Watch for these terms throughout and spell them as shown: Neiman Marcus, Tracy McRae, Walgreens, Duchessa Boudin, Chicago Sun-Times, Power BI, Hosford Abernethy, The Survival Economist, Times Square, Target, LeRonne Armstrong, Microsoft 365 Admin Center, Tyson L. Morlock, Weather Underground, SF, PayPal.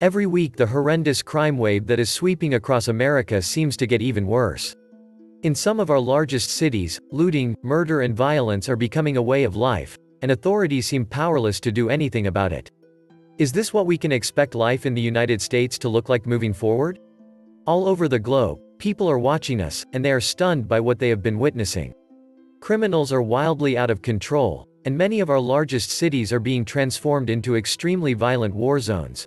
Every week the horrendous crime wave that is sweeping across America seems to get even worse. In some of our largest cities, looting, murder and violence are becoming a way of life, and authorities seem powerless to do anything about it. Is this what we can expect life in the United States to look like moving forward? All over the globe, people are watching us, and they are stunned by what they have been witnessing. Criminals are wildly out of control, and many of our largest cities are being transformed into extremely violent war zones.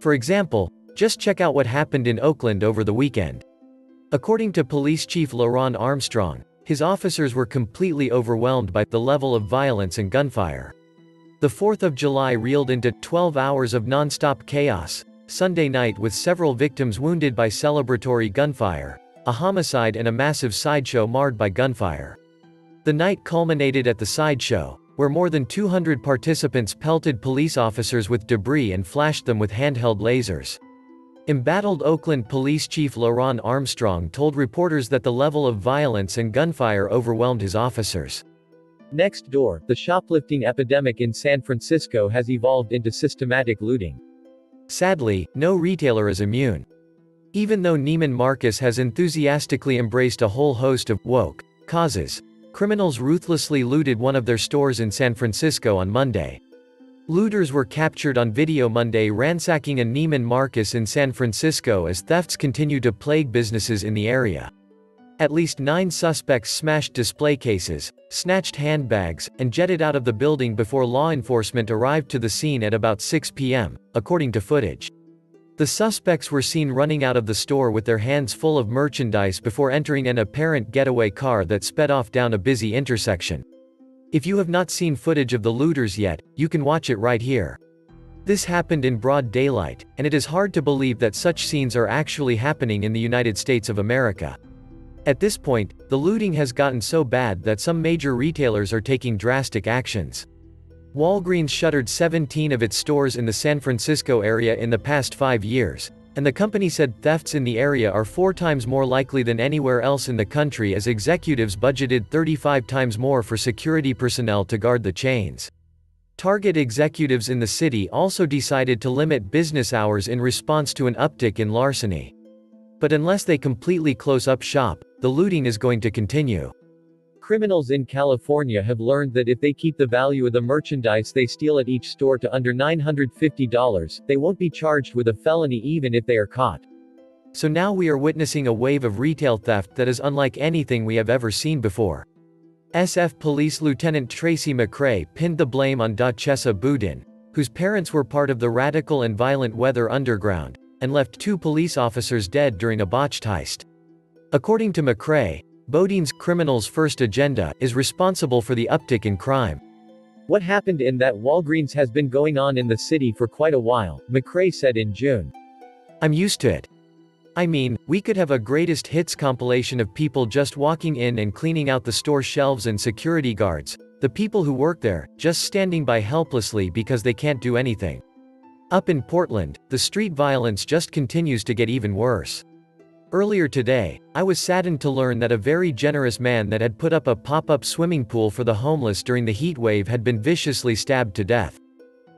For example, just check out what happened in Oakland over the weekend. According to Police Chief LeRonne Armstrong, his officers were completely overwhelmed by the level of violence and gunfire. The 4th of July reeled into 12 hours of non-stop chaos, Sunday night with several victims wounded by celebratory gunfire, a homicide and a massive sideshow marred by gunfire. The night culminated at the sideshow, where more than 200 participants pelted police officers with debris and flashed them with handheld lasers. Embattled Oakland Police Chief LeRonne Armstrong told reporters that the level of violence and gunfire overwhelmed his officers. Next door, the shoplifting epidemic in San Francisco has evolved into systematic looting. Sadly, no retailer is immune. Even though Neiman Marcus has enthusiastically embraced a whole host of woke causes, criminals ruthlessly looted one of their stores in San Francisco on Monday. Looters were captured on video Monday ransacking a Neiman Marcus in San Francisco as thefts continue to plague businesses in the area. At least 9 suspects smashed display cases, snatched handbags, and jetted out of the building before law enforcement arrived to the scene at about 6 p.m., according to footage. The suspects were seen running out of the store with their hands full of merchandise before entering an apparent getaway car that sped off down a busy intersection. If you have not seen footage of the looters yet, you can watch it right here. This happened in broad daylight, and it is hard to believe that such scenes are actually happening in the United States of America. At this point, the looting has gotten so bad that some major retailers are taking drastic actions. Walgreens shuttered 17 of its stores in the San Francisco area in the past 5 years, and the company said thefts in the area are 4 times more likely than anywhere else in the country as executives budgeted 35 times more for security personnel to guard the chains. Target executives in the city also decided to limit business hours in response to an uptick in larceny. But unless they completely close up shop, the looting is going to continue. Criminals in California have learned that if they keep the value of the merchandise they steal at each store to under $950, they won't be charged with a felony even if they are caught. So now we are witnessing a wave of retail theft that is unlike anything we have ever seen before. SF Police Lieutenant Tracy McRae pinned the blame on Duchessa Boudin, whose parents were part of the radical and violent Weather Underground, and left 2 police officers dead during a botched heist. According to McRae, Boudin's criminals' first agenda is responsible for the uptick in crime. What happened in that Walgreens has been going on in the city for quite a while, McRae said in June. I'm used to it. I mean, we could have a greatest hits compilation of people just walking in and cleaning out the store shelves and security guards, the people who work there, just standing by helplessly because they can't do anything. Up in Portland, the street violence just continues to get even worse. Earlier today, I was saddened to learn that a very generous man that had put up a pop-up swimming pool for the homeless during the heat wave had been viciously stabbed to death.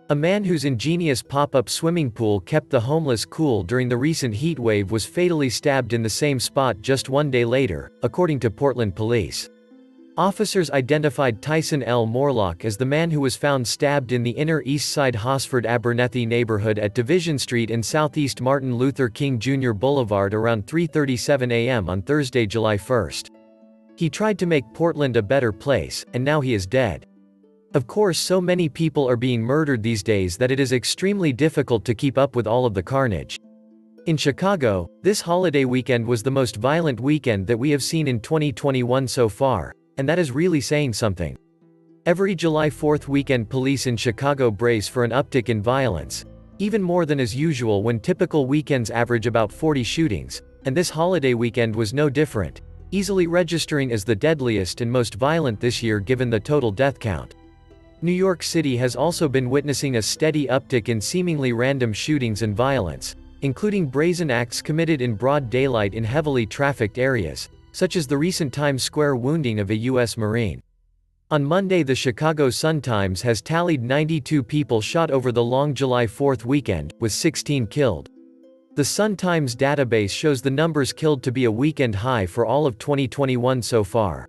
A man whose ingenious pop-up swimming pool kept the homeless cool during the recent heat wave was fatally stabbed in the same spot just 1 day later, according to Portland police. Officers identified Tyson L. Morlock as the man who was found stabbed in the Inner East Side Hosford Abernethy neighborhood at Division Street and Southeast Martin Luther King Jr. Boulevard around 3:37 a.m. on Thursday, July 1. He tried to make Portland a better place, and now he is dead. Of course, so many people are being murdered these days that it is extremely difficult to keep up with all of the carnage. In Chicago, this holiday weekend was the most violent weekend that we have seen in 2021 so far. And that is really saying something. Every July 4th weekend police in Chicago brace for an uptick in violence, even more than is usual when typical weekends average about 40 shootings, and this holiday weekend was no different, easily registering as the deadliest and most violent this year given the total death count. New York City has also been witnessing a steady uptick in seemingly random shootings and violence, including brazen acts committed in broad daylight in heavily trafficked areas, such as the recent Times Square wounding of a U.S. Marine. On Monday, the Chicago Sun-Times has tallied 92 people shot over the long July 4th weekend, with 16 killed. The Sun-Times database shows the numbers killed to be a weekend high for all of 2021 so far.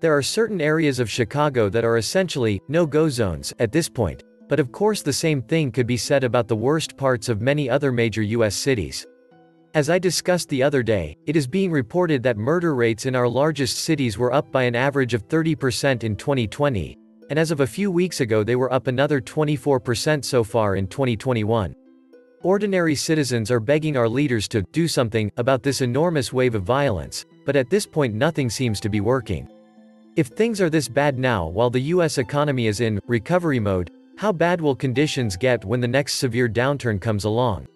There are certain areas of Chicago that are essentially no-go zones at this point, but of course the same thing could be said about the worst parts of many other major U.S. cities. As I discussed the other day, it is being reported that murder rates in our largest cities were up by an average of 30% in 2020, and as of a few weeks ago they were up another 24% so far in 2021. Ordinary citizens are begging our leaders to do something about this enormous wave of violence, but at this point nothing seems to be working. If things are this bad now while the U.S. economy is in recovery mode, how bad will conditions get when the next severe downturn comes along?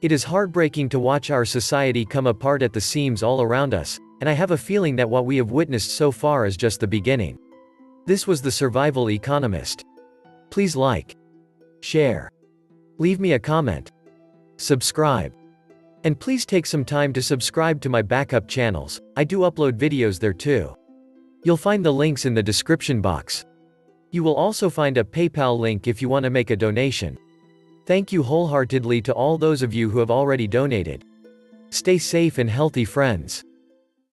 It is heartbreaking to watch our society come apart at the seams all around us, and I have a feeling that what we have witnessed so far is just the beginning. This was The Survival Economist. Please like, share, leave me a comment, subscribe, and please take some time to subscribe to my backup channels. I do upload videos there too. You'll find the links in the description box. You will also find a PayPal link if you want to make a donation. Thank you wholeheartedly to all those of you who have already donated. Stay safe and healthy, friends.